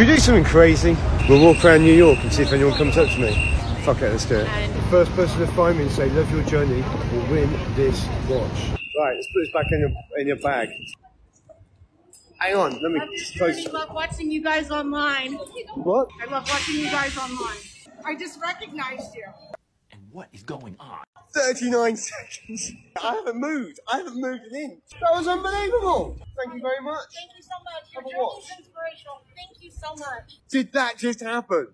Should we do something crazy? We'll walk around New York and see if anyone comes up to me. Fuck it, let's do it. The first person to find me and say, love your journey, will win this watch. Right, let's put this back in your bag. Hang on, let me just close. I love watching you guys online. What? I love watching you guys online. I just recognized you. And what is going on? 39 seconds. I haven't moved an inch. That was unbelievable. Thank you very much. Thank you so much. Your journey is inspirational. Thank you so much. Did that just happen?